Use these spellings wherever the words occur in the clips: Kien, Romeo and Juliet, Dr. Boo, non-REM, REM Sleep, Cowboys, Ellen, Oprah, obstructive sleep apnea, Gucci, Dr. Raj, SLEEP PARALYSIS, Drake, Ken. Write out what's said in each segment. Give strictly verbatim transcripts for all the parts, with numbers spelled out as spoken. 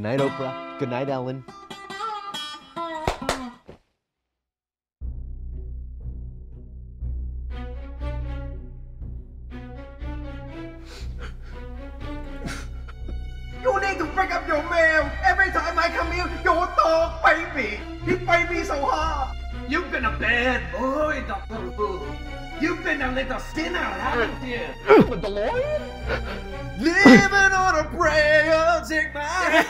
Good night, Oprah. Good night, Ellen. You need to pick up your mail. Every time I come here, your dog baby. You baby so hard. You've been a bad boy, Doctor Boo. You've been a little sinner, haven't you? With the lawyer? Living on a prayer, take my hand.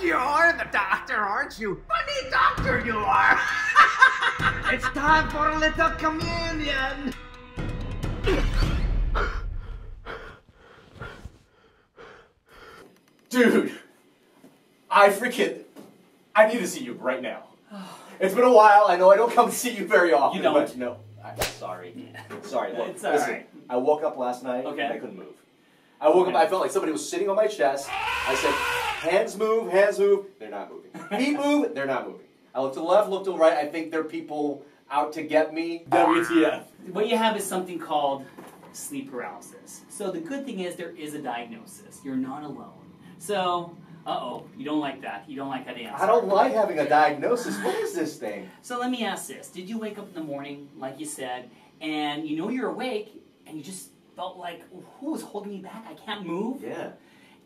You're the doctor, aren't you? Funny doctor you are. It's time for a little communion. Dude, I freaking, I need to see you right now. It's been a while. I know I don't come see you very often. You don't. But no. I'm sorry. Yeah. Sorry. Look, it's all listen, right. I woke up last night okay. and I couldn't move. I woke okay. up, I felt like somebody was sitting on my chest. I said, hands move, hands move. They're not moving. Feet move, they're not moving. I looked to the left, looked to the right. I think they're people out to get me. W T F. What you have is something called sleep paralysis. So the good thing is there is a diagnosis. You're not alone. So... Uh-oh, you don't like that. You don't like that answer. I don't like having a diagnosis. What is this thing? So let me ask this. Did you wake up in the morning, like you said, and you know you're awake, and you just felt like, who is holding me back? I can't move? Yeah.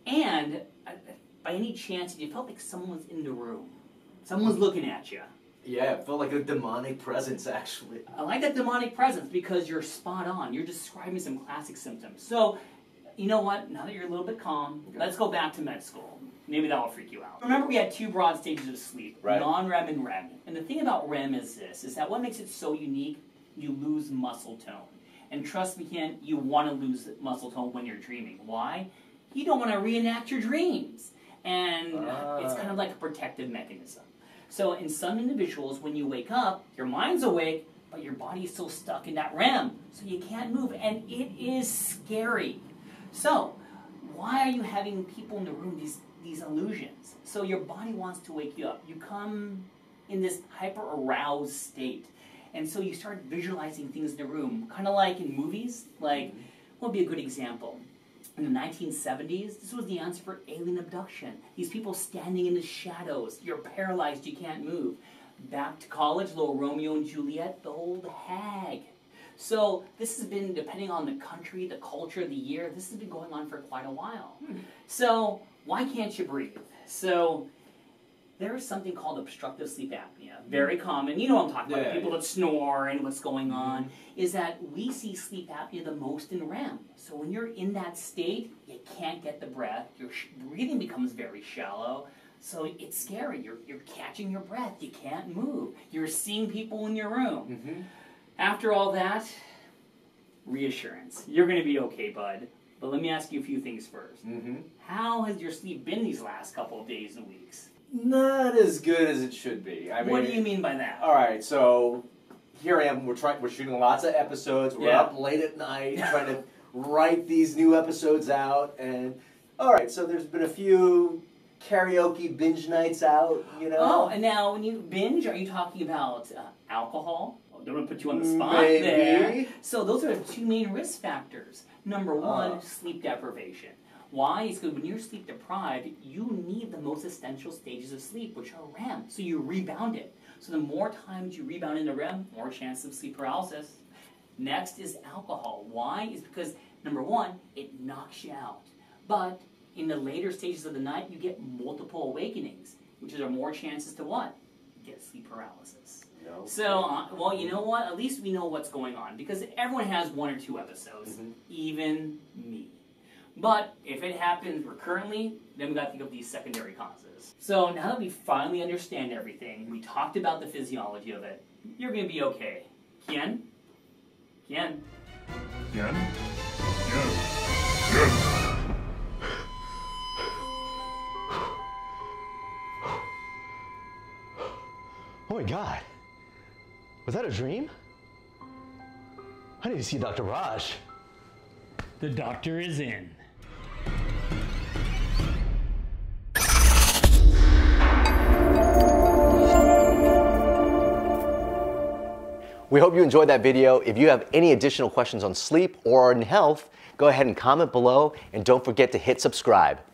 And uh, by any chance, you felt like someone's in the room. Someone's looking at you. Yeah, it felt like a demonic presence, actually. I like that demonic presence because you're spot on. You're describing some classic symptoms. So, you know what? Now that you're a little bit calm, okay. let's go back to med school. Maybe that will freak you out. Remember, we had two broad stages of sleep, right. non-R E M and R E M. And the thing about R E M is this, is that what makes it so unique, you lose muscle tone. And trust me, Ken, you want to lose muscle tone when you're dreaming. Why? You don't want to reenact your dreams. And uh. it's kind of like a protective mechanism. So in some individuals, when you wake up, your mind's awake, but your body is still stuck in that R E M. So you can't move, and it is scary. So why are you having people in the room, these these illusions? So your body wants to wake you up. You come in this hyper-aroused state. And so you start visualizing things in the room, kind of like in movies. Like, what would be a good example? In the nineteen seventies, this was the answer for alien abduction. These people standing in the shadows. You're paralyzed, you can't move. Back to college, little Romeo and Juliet, the old hag. So this has been, depending on the country, the culture, the year, this has been going on for quite a while. Hmm. So... why can't you breathe? So there is something called obstructive sleep apnea. Very common. You know what I'm talking about. Yeah, people yeah. that snore and what's going on. Is that we see sleep apnea the most in R E M. So when you're in that state, you can't get the breath. Your breathing becomes very shallow. So it's scary. You're, you're catching your breath. You can't move. You're seeing people in your room. Mm-hmm. After all that, reassurance. You're going to be okay, bud. But let me ask you a few things first. Mm-hmm. How has your sleep been these last couple of days and weeks? Not as good as it should be. I mean, what do you mean by that? All right, so here I am. We're trying. We're shooting lots of episodes. We're yeah. up late at night trying to write these new episodes out. And all right, so there's been a few karaoke binge nights out. You know. Oh, and now when you binge, are you talking about uh, alcohol? They're going to put you on the spot Maybe. there. So those are the two main risk factors. Number one, uh. sleep deprivation. Why? It's because when you're sleep deprived, you need the most essential stages of sleep, which are R E M. So you rebound it. So the more times you rebound into R E M, more chance of sleep paralysis. Next is alcohol. Why? It's because, number one, it knocks you out. But in the later stages of the night, you get multiple awakenings, which are more chances to what? Get sleep paralysis. No. So, uh, well, you know what? At least we know what's going on, because everyone has one or two episodes, mm-hmm. even me. But if it happens recurrently, then we got to think of these secondary causes. So now that we finally understand everything, we talked about the physiology of it, you're going to be okay. Kien? Kien? Kien? Kien? Kien? Oh my God. Was that a dream? I need to see Doctor Raj. The doctor is in. We hope you enjoyed that video. If you have any additional questions on sleep or on health, go ahead and comment below, and don't forget to hit subscribe.